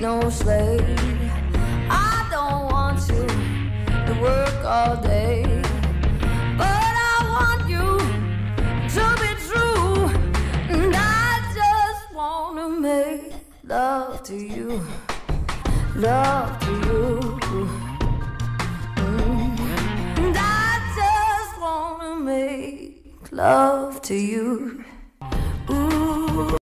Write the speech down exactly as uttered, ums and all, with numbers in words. No slave. I don't want you to work all day, but I want you to be true, and I just want to make love to you, love to you, mm. And I just want to make love to you. Ooh.